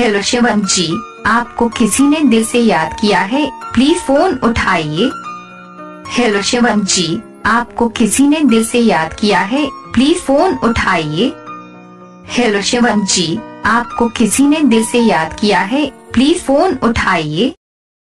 Hello Shivam ji, आपको किसी ने दिल से याद किया है, प्लीज फोन उठाइए। हेलो शिवम जी, आपको किसी ने दिल से याद किया है, प्लीज फोन उठाइए। हेलो शिवम जी, आपको किसी ने दिल से याद किया है, प्लीज फोन उठाइए।